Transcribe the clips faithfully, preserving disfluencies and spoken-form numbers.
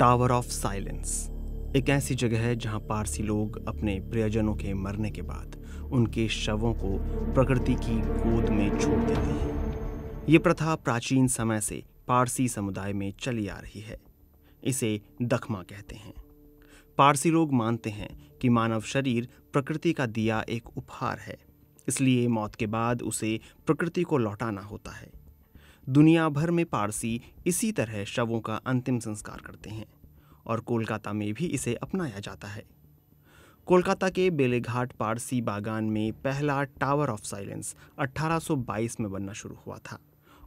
Tower of silence एक ऐसी जगह है जहां पारसी लोग अपने प्रियजनों के मरने के बाद उनके शवों को प्रकृति की गोद में छोड़ देते हैं। ये प्रथा प्राचीन समय से पारसी समुदाय में चली आ रही है। इसे दखमा कहते हैं। पारसी लोग मानते हैं कि मानव शरीर प्रकृति का दिया एक उपहार है, इसलिए मौत के बाद उसे प्रकृति को लौटाना होता है। दुनिया भर में पारसी इसी तरह शवों का अंतिम संस्कार करते हैं और कोलकाता में भी इसे अपनाया जाता है। कोलकाता के बेलेघाट पारसी बागान में पहला टावर ऑफ साइलेंस अठारह सौ बाईस में बनना शुरू हुआ था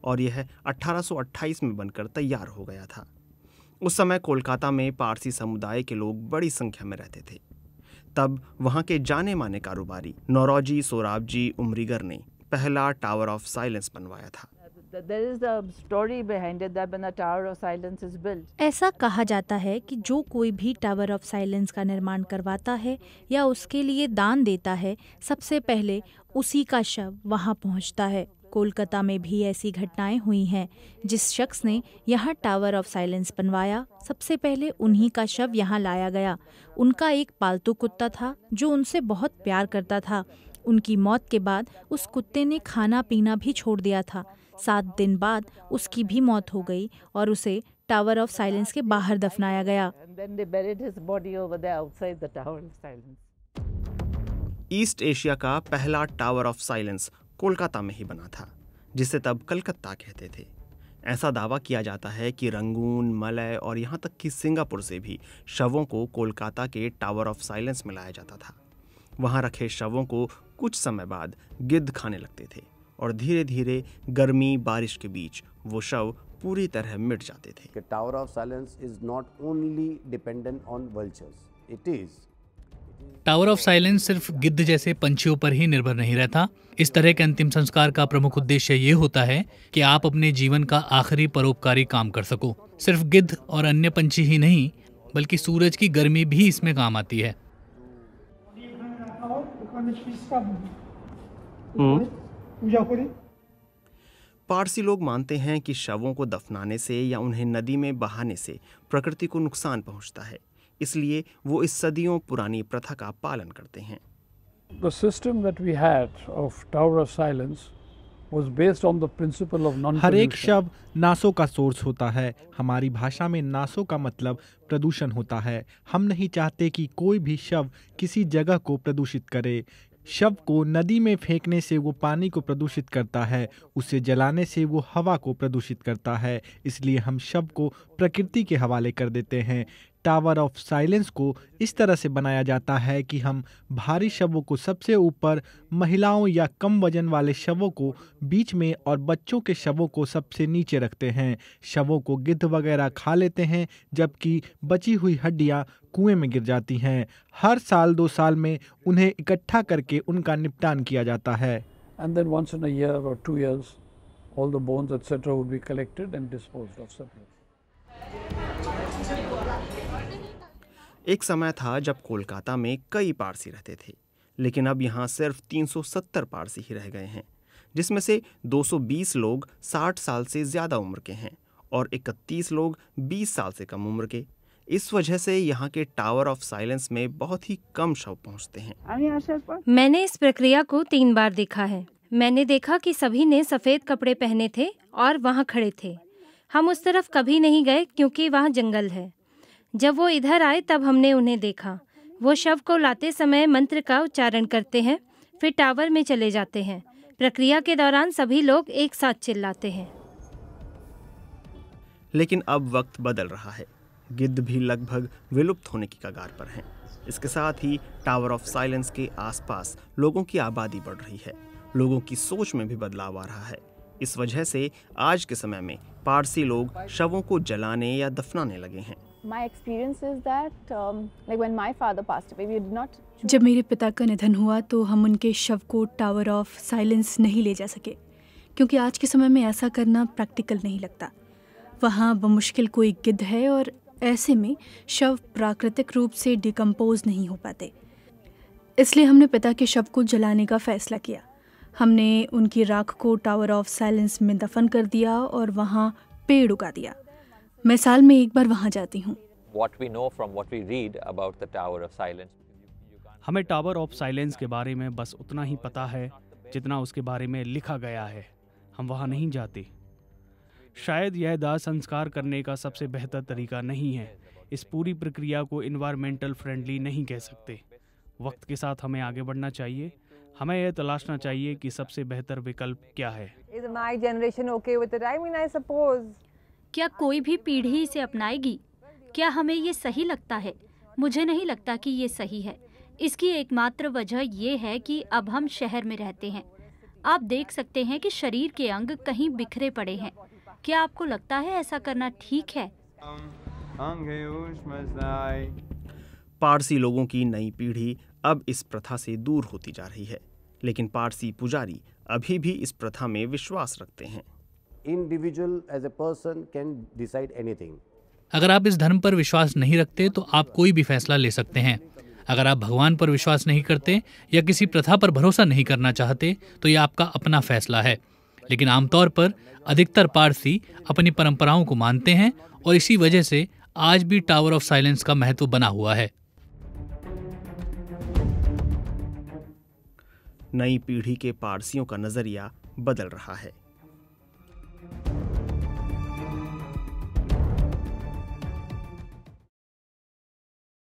और यह अठारह सौ अट्ठाईस में बनकर तैयार हो गया था। उस समय कोलकाता में पारसी समुदाय के लोग बड़ी संख्या में रहते थे। तब वहां के जाने माने कारोबारी नौरोजी सोराबजी उमरीगर ने पहला टावर ऑफ साइलेंस बनवाया था। ऐसा कहा जाता है कि जो कोई भी टावर ऑफ साइलेंस का निर्माण करवाता है या उसके लिए दान देता है, सबसे पहले उसी का शव वहां पहुंचता है। कोलकाता में भी ऐसी घटनाएं हुई हैं। जिस शख्स ने यहां टावर ऑफ साइलेंस बनवाया, सबसे पहले उन्हीं का शव यहां लाया गया। उनका एक पालतू कुत्ता था जो उनसे बहुत प्यार करता था। उनकी मौत के बाद उस कुत्ते ने खाना पीना भी छोड़ दिया था। सात दिन बाद उसकी भी मौत हो गई और उसे टावर ऑफ साइलेंस के बाहर दफनाया गया। ईस्ट एशिया का पहला टावर ऑफ साइलेंस कोलकाता में ही बना था, जिसे तब कलकत्ता कहते थे। ऐसा दावा किया जाता है कि रंगून, मलय और यहाँ तक कि सिंगापुर से भी शवों को कोलकाता के टावर ऑफ साइलेंस में लाया जाता था। वहाँ रखे शवों को कुछ समय बाद गिद्ध खाने लगते थे और धीरे धीरे गर्मी बारिश के बीच वो शव पूरी तरह मिट जाते थे। Tower of silence is not only dependent on vultures, it is tower of silence सिर्फ गिद्ध जैसे पंछियों पर ही निर्भर नहीं रहता। इस तरह के अंतिम संस्कार का प्रमुख उद्देश्य ये होता है कि आप अपने जीवन का आखिरी परोपकारी काम कर सको। सिर्फ गिद्ध और अन्य पंछी ही नहीं, बल्कि सूरज की गर्मी भी इसमें काम आती है। पारसी लोग मानते हैं कि शवों को दफनाने से या उन्हें नदी में बहाने से प्रकृति को नुकसान पहुंचता है, इसलिए वो इस सदियों पुरानी प्रथा का पालन करते हैं। The system that we had of Tower of Silence was based on the principle of non-pollution. हर एक शब्द नासो का सोर्स होता है। हमारी भाषा में नासो का मतलब प्रदूषण होता है। हम नहीं चाहते कि कोई भी शव किसी जगह को प्रदूषित करे। शव को नदी में फेंकने से वो पानी को प्रदूषित करता है, उसे जलाने से वो हवा को प्रदूषित करता है, इसलिए हम शव को प्रकृति के हवाले कर देते हैं। टावर ऑफ साइलेंस को इस तरह से बनाया जाता है कि हम भारी शवों को सबसे ऊपर, महिलाओं या कम वजन वाले शवों को बीच में और बच्चों के शवों को सबसे नीचे रखते हैं। शवों को गिद्ध वगैरह खा लेते हैं, जबकि बची हुई हड्डियां कुएं में गिर जाती हैं। हर साल दो साल में उन्हें इकट्ठा करके उनका निपटान किया जाता है। And then once in a year or two years all the bones etcetera would be collected and disposed of separate. एक समय था जब कोलकाता में कई पारसी रहते थे, लेकिन अब यहाँ सिर्फ तीन सौ सत्तर पारसी ही रह गए हैं, जिसमें से दो सौ बीस लोग साठ साल से ज़्यादा उम्र के हैं और इकतीस लोग बीस साल से कम उम्र के। इस वजह से यहाँ के टावर ऑफ साइलेंस में बहुत ही कम शव पहुँचते हैं। मैंने इस प्रक्रिया को तीन बार देखा है। मैंने देखा कि सभी ने सफ़ेद कपड़े पहने थे और वहाँ खड़े थे। हम उस तरफ कभी नहीं गए क्योंकि वहाँ जंगल है। जब वो इधर आए तब हमने उन्हें देखा। वो शव को लाते समय मंत्र का उच्चारण करते हैं, फिर टावर में चले जाते हैं। प्रक्रिया के दौरान सभी लोग एक साथ चिल्लाते हैं। लेकिन अब वक्त बदल रहा है। गिद्ध भी लगभग विलुप्त होने की कगार पर हैं। इसके साथ ही टावर ऑफ साइलेंस के आसपास लोगों की आबादी बढ़ रही है। लोगों की सोच में भी बदलाव आ रहा है। इस वजह से आज के समय में पारसी लोग शवों को जलाने या दफनाने लगे हैं। जब मेरे पिता का निधन हुआ तो हम उनके शव को टावर ऑफ साइलेंस नहीं ले जा सके, क्योंकि आज के समय में ऐसा करना प्रैक्टिकल नहीं लगता। वहाँ बमुश्किल कोई गिद्ध है और ऐसे में शव प्राकृतिक रूप से डिकम्पोज नहीं हो पाते। इसलिए हमने पिता के शव को जलाने का फैसला किया। हमने उनकी राख को टावर ऑफ साइलेंस में दफन कर दिया और वहाँ पेड़ उगा दिया। मैं साल में एक बार वहाँ जाती हूँ। what we know from what we read about the Tower of Silence. हमें टावर ऑफ साइलेंस के बारे में बस उतना ही पता है जितना उसके बारे में लिखा गया है। हम वहाँ नहीं जाते। शायद यह दाह संस्कार करने का सबसे बेहतर तरीका नहीं है। इस पूरी प्रक्रिया को इन्वायरमेंटल फ्रेंडली नहीं कह सकते। वक्त के साथ हमें आगे बढ़ना चाहिए। हमें यह तलाशना चाहिए कि सबसे बेहतर विकल्प क्या है। क्या कोई भी पीढ़ी इसे अपनाएगी? क्या हमें ये सही लगता है? मुझे नहीं लगता कि ये सही है। इसकी एकमात्र वजह यह है कि अब हम शहर में रहते हैं। आप देख सकते हैं कि शरीर के अंग कहीं बिखरे पड़े हैं। क्या आपको लगता है ऐसा करना ठीक है? पारसी लोगों की नई पीढ़ी अब इस प्रथा से दूर होती जा रही है, लेकिन पारसी पुजारी अभी भी इस प्रथा में विश्वास रखते हैं। Individual as a person can decide anything. अगर आप इस धर्म पर विश्वास नहीं रखते तो आप कोई भी फैसला ले सकते हैं। अगर आप भगवान पर विश्वास नहीं करते या किसी प्रथा पर भरोसा नहीं करना चाहते तो यह आपका अपना फैसला है, लेकिन आमतौर पर अधिकतर पारसी अपनी परंपराओं को मानते हैं और इसी वजह से आज भी टावर ऑफ साइलेंस का महत्व बना हुआ है। नई पीढ़ी के पारसियों का नजरिया बदल रहा है।